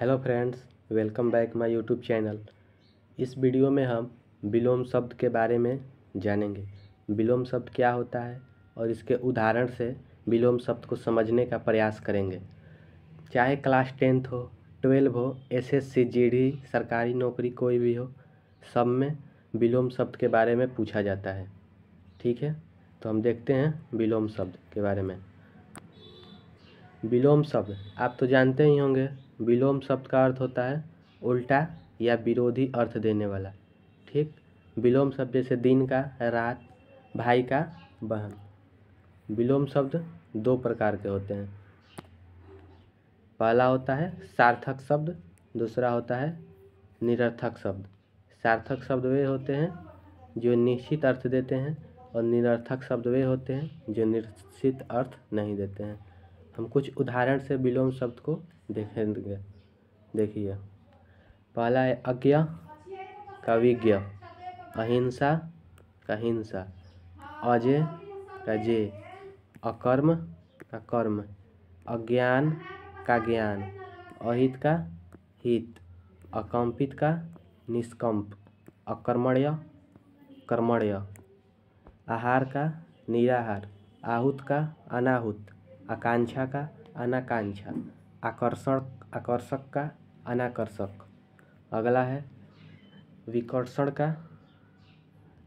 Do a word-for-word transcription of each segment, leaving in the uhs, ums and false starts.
Hello friends, welcome back my YouTube channel. इस video में हम विलोम शब्द के बारे में जानेंगे। विलोम शब्द क्या होता है और इसके उदाहरण से विलोम शब्द को समझने का प्रयास करेंगे। चाहे क्लास टेंथ हो, ट्वेल्व हो, एसएससी, जीडी, सरकारी नौकरी कोई भी हो, सब में विलोम शब्द के बारे में पूछा जाता है। ठीक है, तो हम देखते हैं विलोम शब्द के बारे में। विलोम शब्द आप तो जानते ही होंगे। विलोम शब्द का अर्थ होता है उल्टा या विरोधी अर्थ देने वाला। ठीक, विलोम शब्द जैसे दिन का, रात, भाई का, बहन। विलोम शब्द दो प्रकार के होते हैं। पहला होता है सार्थक शब्द, दूसरा होता है निरर्थक शब्द। सार्थक शब्द वे होते हैं जो निश्चित अर्थ देते हैं और निरर्थक शब्द वे होते हैं जो निश्चित अर्थ नहीं देते हैं। हम कुछ उदाहरण से विलोम शब्द को देखेंगे। देखिए, पहला है अज्ञ का विज्ञ, अहिंसा का हिंसा, अजय का जय, अकर्म का कर्म, अज्ञान का ज्ञान, अहित का हित, अकंपित का निष्कंप, अकर्मण्य कर्मण्य, आहार का निराहार, आहुत का अनाहुत, आकांक्षा का अनाकांक्षा, आकर्षण आकर्षक का अनाकर्षक। अगला है विकर्षण का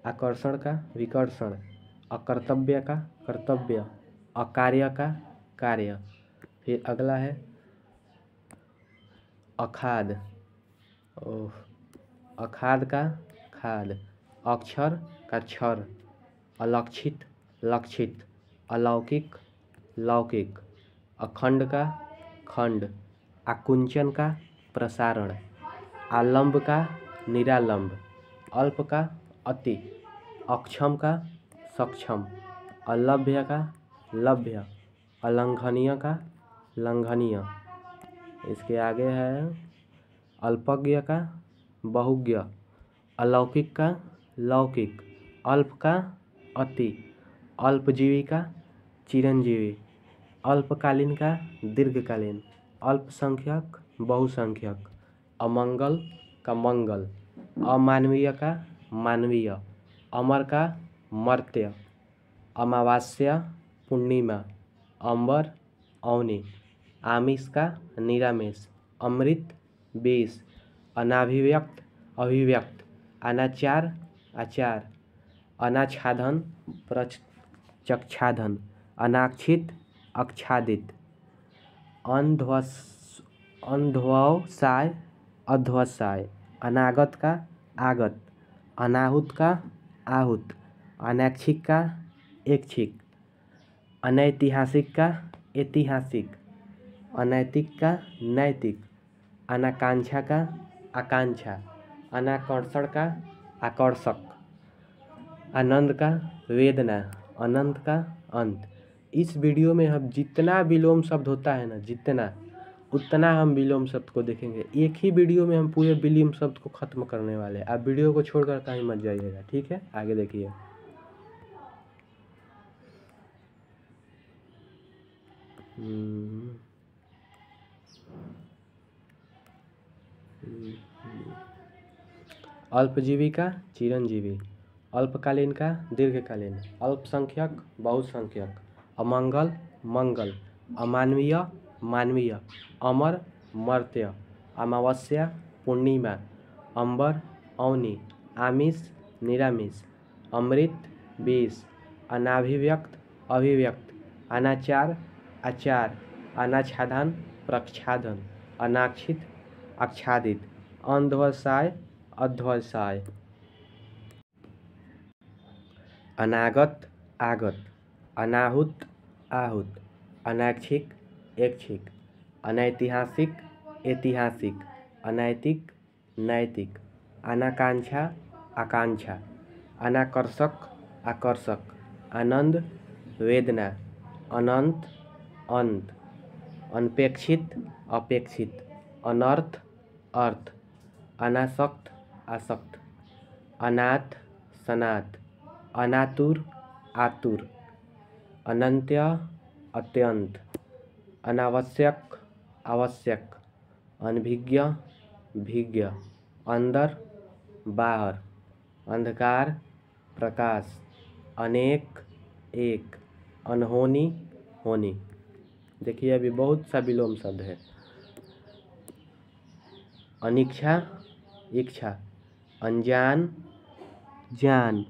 आकर्षण का विकर्षण, अकर्तव्य का कर्तव्य, अकार्य का कार्य। फिर अगला है अखाद, ओह अखाद का खाद, अक्षर का क्षर, अलक्षित लक्षित, अलौकिक लौकिक, अखंड का खंड, आकुंचन का प्रसारण, आलंब का निरालंब, अल्प का अति, अक्षम का सक्षम, अलभ्य का लभ्य, अलंघनीय का लंघनीय। इसके आगे है अल्पज्ञ का बहुज्ञ, अलौकिक का लौकिक, अल्प का अति, अल्पजीवी का चिरंजीवी, अल्पकालीन का दीर्घकालीन, अल्पसंख्यक बहुसंख्यक, अमंगल का मंगल, अमानवीय का मानवीय, अमर का मर्त्य, अमावास्या पूर्णिमा, अंबर अवनी, आमिष का निरामिष, अमृत बीस, अनाभिव्यक्त अभिव्यक्त, अनाचार आचार, अनाच्छादन प्रचक्षादन, अनाक्षित अक्षादित, अन्ध्वस अन्ध्वसाय अध्वसाय, अनागत का आगत, अनाहुत का आहुत, अनैच्छिक का ऐच्छिक, अनैतिहासिक का ऐतिहासिक, अनैतिक का नैतिक, अनाकांक्षा का आकांक्षा, अनाकर्षण का आकर्षक, आनंद का वेदना, अनंत का अंत। इस वीडियो में हम जितना विलोम शब्द होता है ना, जितना उतना हम विलोम शब्द को देखेंगे। एक ही वीडियो में हम पूरे विलोम शब्द को ख़त्म करने वाले हैं। आप वीडियो को छोड़कर कहीं मत जाइएगा। ठीक है, आगे देखिए। अल्पजीवी का चिरंजीवी, अल्पकालीन का दीर्घकालीन, अल्पसंख्यक बहुसंख्यक, अमंगल मंगल, अमानवीय मानवीय, अमर मर्त्य, अमावस्या पूर्णिमा, अंबर अवनी, आमिष निरामिष, अमृत बीस, अनाभिव्यक्त अभिव्यक्त, अनाचार आचार, अनाच्छादन प्रक्षादन, अनाक्षित आच्छादित, अन्ध्वसाय अध्वसाय, अनागत आगत, अनाहुत आहुत, अनैच्छिक ऐच्छिक, अनैतिहासिक ऐतिहासिक, अनैतिक नैतिक, अनाकांक्षा आकांक्षा, अनाकर्षक आकर्षक, आनंद वेदना, अनंत अंत, अनपेक्षित अपेक्षित, अनर्थ अर्थ, अनासक्त आसक्त, अनाथ सनाथ, अनातुर आतुर, अनंत्य अत्यंत, अनावश्यक आवश्यक, अनभिज्ञ भिज्ञ, अंदर बाहर, अंधकार प्रकाश, अनेक एक, अनहोनी होनी। देखिए अभी बहुत सा विलोम शब्द है। अनिच्छा इच्छा, अनजान जान,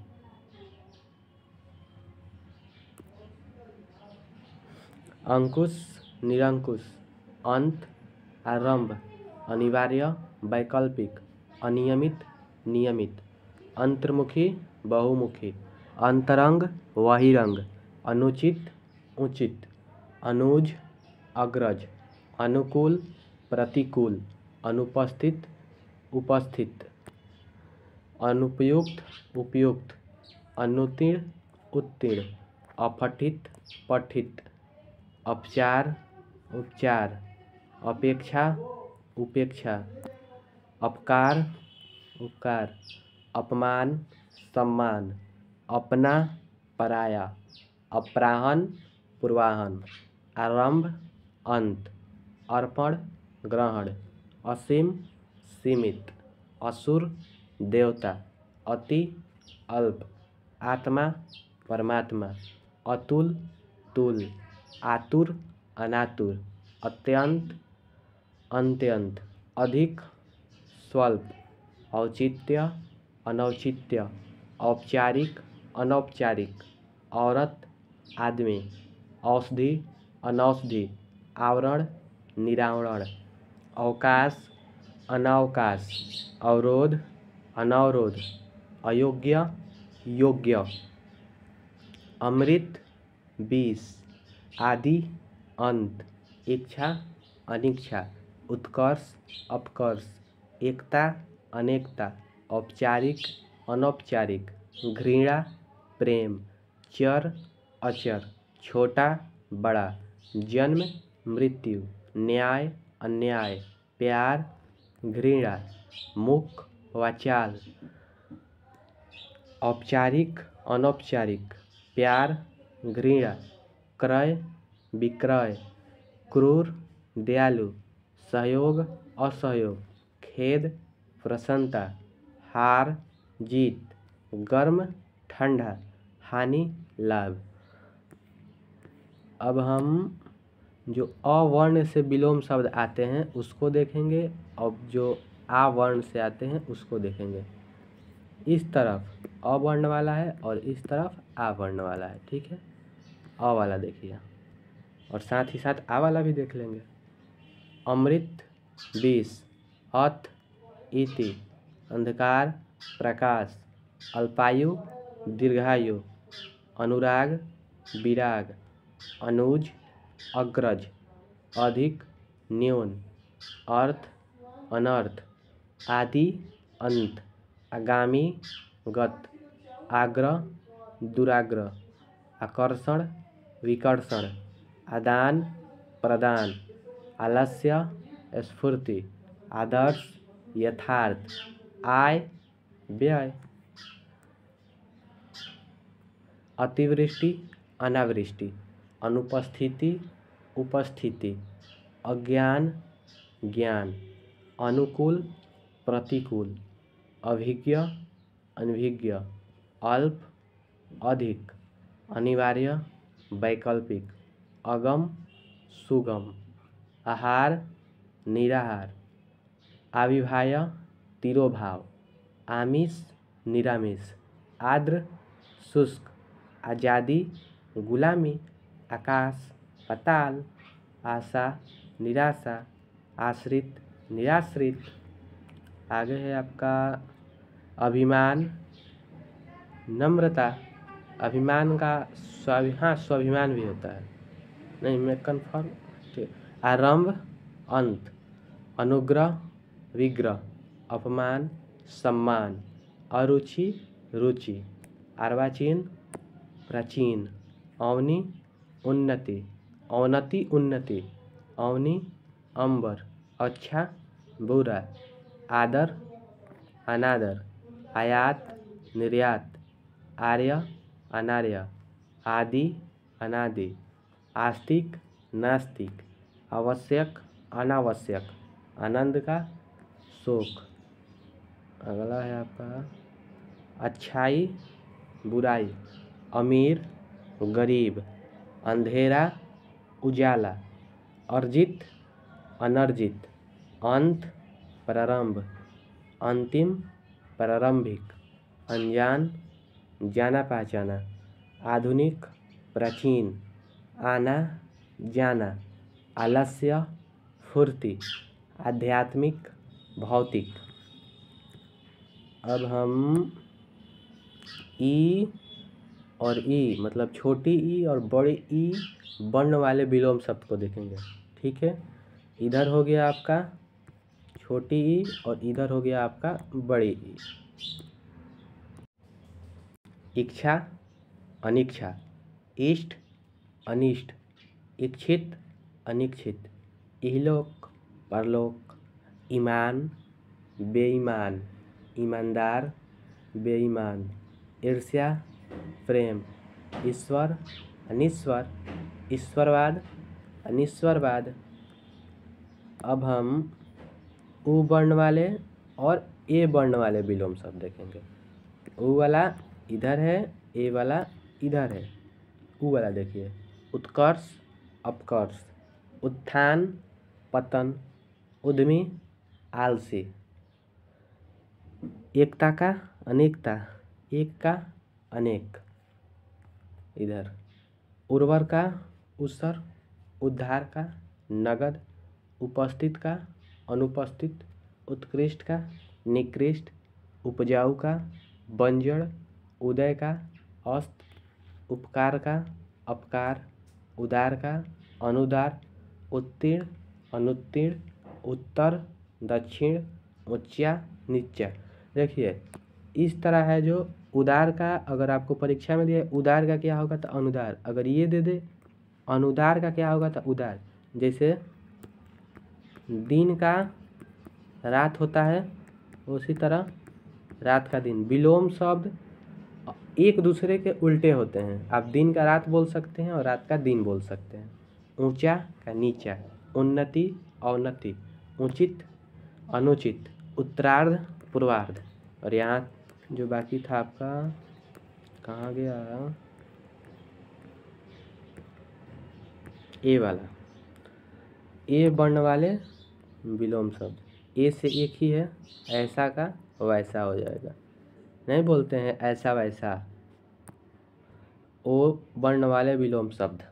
अंकुश निरंकुश, अंत आरंभ, अनिवार्य वैकल्पिक, अनियमित नियमित, अंतर्मुखी बहुमुखी, अंतरंग बहिरंग, अनुचित उचित, अनुज अग्रज, अनुकूल प्रतिकूल, अनुपस्थित उपस्थित, अनुपयुक्त उपयुक्त, अनुतीर्ण उत्तीर्ण, अपठित पठित, अपचार उपचार, अपेक्षा उपेक्षा, अपकार उपकार, अपमान सम्मान, अपना पराया, अपराहन पूर्वाहन, आरंभ अंत, अर्पण ग्रहण, असीम सीमित, असुर देवता, अति अल्प, आत्मा परमात्मा, अतुल तुल, आतुर अनातुर, अत्यंत अंत्यंत, अधिक स्वल्प, औचित्य अनौचित्य, औपचारिक अनौपचारिक, औरत आदमी, औषधि अनौषधि, आवरण निरावरण, अवकाश अनावकाश, अवरोध अनावरोध, अयोग्य योग्य, अमृत बीस, आदि अंत, इच्छा अनिच्छा, उत्कर्ष अपकर्ष, एकता अनेकता, औपचारिक अनौपचारिक, घृणा प्रेम, चर अचर, छोटा बड़ा, जन्म मृत्यु, न्याय अन्याय, प्यार घृणा, मुख वाचाल, औपचारिक अनौपचारिक, प्यार घृणा, क्रय विक्रय, क्रूर दयालु, सहयोग असहयोग, खेद प्रसन्नता, हार जीत, गर्म ठंडा, हानि लाभ। अब हम जो अवर्ण से विलोम शब्द आते हैं उसको देखेंगे, अब जो आवर्ण से आते हैं उसको देखेंगे। इस तरफ अवर्ण वाला है और इस तरफ आवर्ण वाला है, ठीक है। अ वाला देखिए और साथ ही साथ आ वाला भी देख लेंगे। अमृत बीस, अथ इति, अंधकार प्रकाश, अल्पायु दीर्घायु, अनुराग विराग, अनुज अग्रज, अधिक न्यून, अर्थ अनर्थ, आदि अंत, आगामी गत, आग्रह दुराग्रह, आकर्षण विकर्षण, आदान प्रदान, आलस्य स्फूर्ति, आदर्श यथार्थ, आय व्यय, अतिवृष्टि अनावृष्टि, अनुपस्थिति उपस्थिति, अज्ञान ज्ञान, अनुकूल प्रतिकूल, अभिज्ञ अनभिज्ञ, अल्प अधिक, अनिवार्य वैकल्पिक, अगम सुगम, आहार निराहार, आविभाय तिरोभाव, आमिष निरामिष, आर्द्र शुष्क, आज़ादी गुलामी, आकाश पाताल, आशा निराशा, आश्रित निराश्रित। आगे है आपका अभिमान नम्रता, अभिमान का स्वाभि हाँ स्वाभिमान भी होता है, नहीं मैं कन्फर्म ठीक। आरंभ अंत, अनुग्रह विग्रह, अपमान सम्मान, अरुचि रुचि, अर्वाचीन प्राचीन, अवनि उन्नति, अवनति उन्नति, अवनि अंबर, अच्छा बुरा, आदर अनादर, आयात निर्यात, आर्य अनार्य, आदि अनादि, आस्तिक नास्तिक, आवश्यक अनावश्यक, आनंद का शोक। अगला है आपका अच्छाई बुराई, अमीर गरीब, अंधेरा उजाला, अर्जित अनर्जित, अंत प्रारंभ, अंतिम प्रारंभिक, अनजान जाना पहचाना, आधुनिक प्राचीन, आना जाना, आलस्य फुर्ती, आध्यात्मिक भौतिक। अब हम ई और ई मतलब छोटी ई और बड़ी ई वर्ण वाले विलोम शब्द को देखेंगे, ठीक है। इधर हो गया आपका छोटी ई और इधर हो गया आपका बड़ी ई। इच्छा अनिच्छा, इष्ट अनिष्ट, इच्छित अनिच्छित, इहलोक परलोक, ईमान बेईमान, ईमानदार बेईमान, ईर्ष्या प्रेम, ईश्वर अनिश्वर, ईश्वरवाद अनिश्वरवाद। अब हम ऊ वर्ण वाले और ए वर्ण वाले विलोम शब्द देखेंगे। ऊ वाला इधर है, ए वाला इधर है। ऊ वाला देखिए, उत्कर्ष अपकर्ष, उत्थान पतन, उद्यमी आलसी, एकता का अनेकता, एक का अनेक। इधर उर्वर का उसर, उद्धार का नगद, उपस्थित का अनुपस्थित, उत्कृष्ट का निकृष्ट, उपजाऊ का बंजड़, उदय का अस्त, उपकार का अपकार, उदार का अनुदार, उत्तीर्ण अनुत्तीर्ण, उत्तर दक्षिण, उच्चा नीचा। देखिए इस तरह है, जो उदार का अगर आपको परीक्षा में दिया उदार का क्या होगा तो अनुदार, अगर ये दे दे अनुदार का क्या होगा तो उदार। जैसे दिन का रात होता है उसी तरह रात का दिन। विलोम शब्द एक दूसरे के उल्टे होते हैं, आप दिन का रात बोल सकते हैं और रात का दिन बोल सकते हैं। ऊंचा का नीचा, उन्नति अवनति, उचित अनुचित, उत्तरार्ध पूर्वार्ध। और यहाँ जो बाकी था आपका कहाँ गया ए वाला, ए वर्ण वाले विलोम शब्द। ए से एक ही है, ऐसा का वैसा हो जाएगा, नहीं बोलते हैं ऐसा वैसा। ओ वर्ण वाले विलोम शब्द,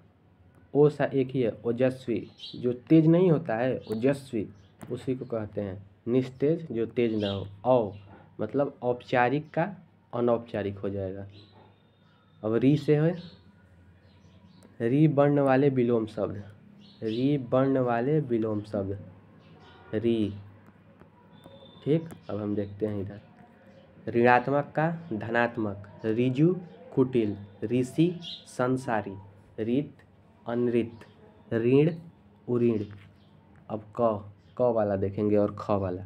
ओ सा एक ही है, ओजस्वी जो तेज नहीं होता है ओजस्वी उसी को कहते हैं, निस्तेज जो तेज ना हो। औ मतलब औपचारिक का अनौपचारिक हो जाएगा। अब री से है, री वर्ण वाले विलोम शब्द, री वर्ण वाले विलोम शब्द री, ठीक। अब हम देखते हैं इधर ऋणात्मक का धनात्मक, रिजु कुटिल, ऋषि संसारी, रीत अनृत, ऋण उऋण। अब क, क वाला देखेंगे और ख वाला।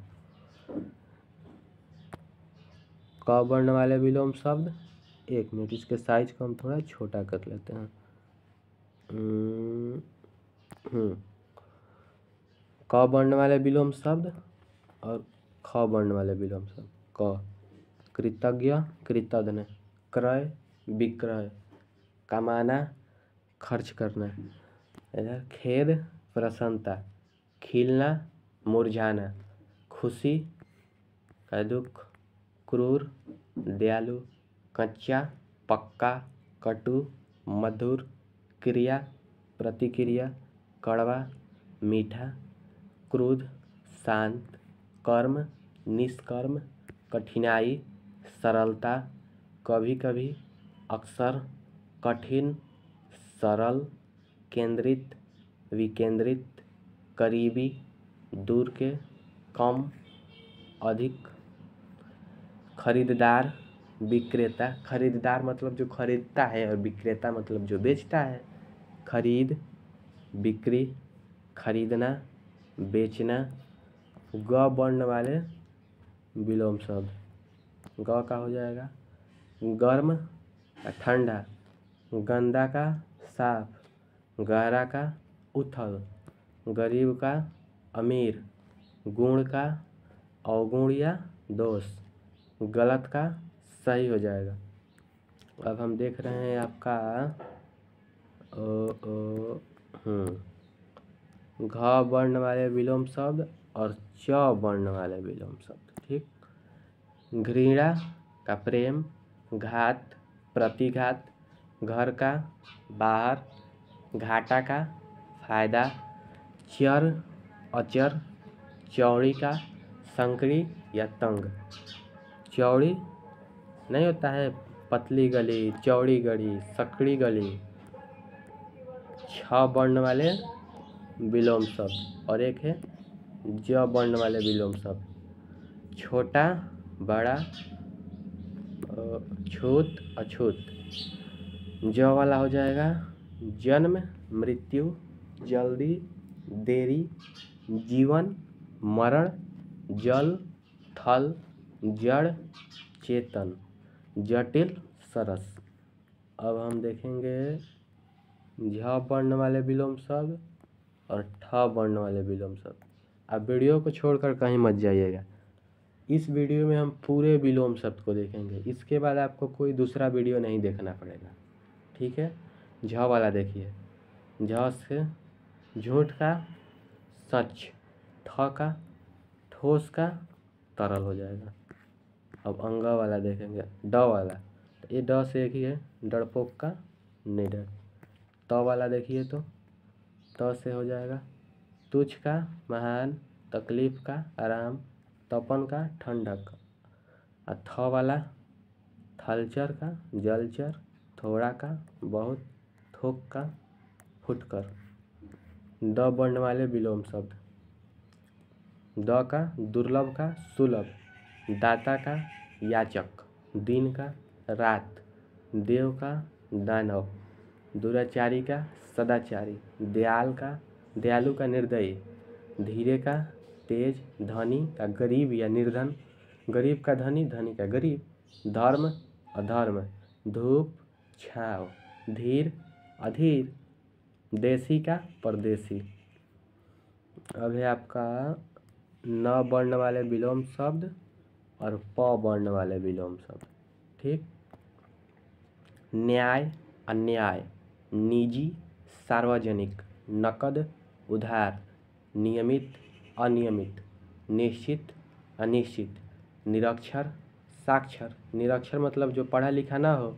क वर्ण वाले विलोम शब्द, एक मिनट इसके साइज को हम थोड़ा छोटा कर लेते हैं। क वर्ण वाले विलोम शब्द और ख वर्ण वाले विलोम शब्द। क कृतज्ञ कृतज्ञ, क्रय विक्रय, कमाना खर्च करना। इधर खेद प्रसन्नता, खिलना मुरझाना, खुशी का दुख, क्रूर दयालु, कच्चा पक्का, कटु मधुर, क्रिया प्रतिक्रिया, कड़वा मीठा, क्रोध शांत, कर्म निष्कर्म, कठिनाई सरलता, कभी कभी अक्सर, कठिन सरल, केंद्रित विकेंद्रित, करीबी दूर के, कम अधिक, खरीददार विक्रेता, खरीददार मतलब जो खरीदता है और विक्रेता मतलब जो बेचता है। खरीद बिक्री खरीदना बेचना। ग वर्ण वाले विलोम शब्द, ग का हो जाएगा गर्म ठंडा, गंदा का साफ, गहरा का उथल, गरीब का अमीर, गुण का अवगुण या दोष, गलत का सही हो जाएगा। अब हम देख रहे हैं आपका ओ, ओ, हम्म घ वर्ण वाले विलोम शब्द और च वर्ण वाले विलोम शब्द। ठीक, घृणा का प्रेम, घात प्रतिघात, घर का बाहर, घाटा का फायदा, चर अचर, चौड़ी का संकरी या तंग। चौड़ी नहीं होता है पतली गली, चौड़ी गली, सकड़ी गली। छ वर्ण वाले विलोम शब्द और एक है ज वर्ण वाले विलोम शब्द। छोटा बड़ा, छूत अछूत। ज वाला हो जाएगा जन्म मृत्यु, जल्दी देरी, जीवन मरण, जल थल, जड़ चेतन, जटिल सरस। अब हम देखेंगे झ वर्ण वाले विलोम शब्द और ठ वर्ण वाले विलोम शब्द। अब वीडियो को छोड़कर कहीं मत जाइएगा, इस वीडियो में हम पूरे विलोम शब्द को देखेंगे। इसके बाद आपको कोई दूसरा वीडियो नहीं देखना पड़ेगा, ठीक है। झ वाला देखिए, झ से झूठ का सच, ठ का ठोस का तरल हो जाएगा। अब अंग वाला देखेंगे, ड वाला, ये ड से एक ही है, डरपोक का निडर। त वाला देखिए तो त से हो जाएगा तुच्छ का महान, तकलीफ का आराम, तपन का ठंडक। और थ वाला थलचर का जलचर, थोड़ा का बहुत, थोक का फुटकर। द वर्ण वाले विलोम शब्द, द का दुर्लभ का सुलभ, दाता का याचक, दिन का रात, देव का दानव, दुराचारी का सदाचारी, दयाल का दयालु का निर्दयी, धीरे का तेज, धनी का गरीब या निर्धन, गरीब का धनी, धनी का गरीब, धर्म अधर्म, धूप छाव, धीर अधीर, देसी का परदेसी। अब है आपका न वर्ण वाले विलोम शब्द और प वर्ण वाले विलोम शब्द। ठीक, न्याय अन्याय, निजी सार्वजनिक, नकद उधार, नियमित अनियमित, निश्चित अनिश्चित, निरक्षर साक्षर। निरक्षर मतलब जो पढ़ा लिखा ना हो,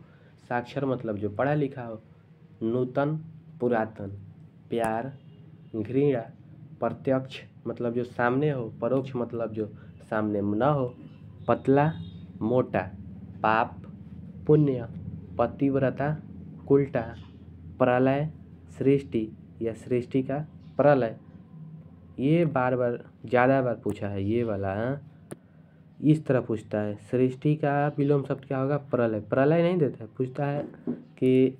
साक्षर मतलब जो पढ़ा लिखा हो, नूतन पुरातन, प्यार घृणा, प्रत्यक्ष मतलब जो सामने हो, परोक्ष मतलब जो सामने ना हो, पतला मोटा, पाप पुण्य, पतिव्रता उल्टा, प्रलय सृष्टि या सृष्टि का प्रलय। ये बार बार ज़्यादा बार पूछा है ये वाला, इस तरह पूछता है। सृष्टि का विलोम शब्द क्या होगा? प्रलय। प्रलय नहीं देता है, पूछता है कि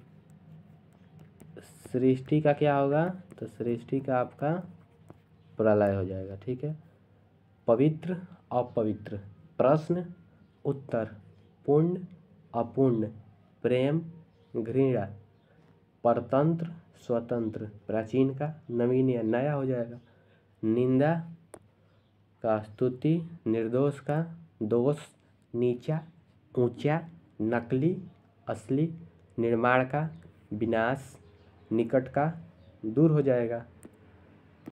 सृष्टि का क्या होगा, तो सृष्टि का आपका प्रलय हो जाएगा, ठीक है। पवित्र अपवित्र, प्रश्न उत्तर, पुण्य अपुण्य, प्रेम घृणा, परतंत्र स्वतंत्र, प्राचीन का नवीन या नया हो जाएगा, निंदा का स्तुति, निर्दोष का दोष, नीचा ऊंचा, नकली असली, निर्माण का विनाश, निकट का दूर हो जाएगा,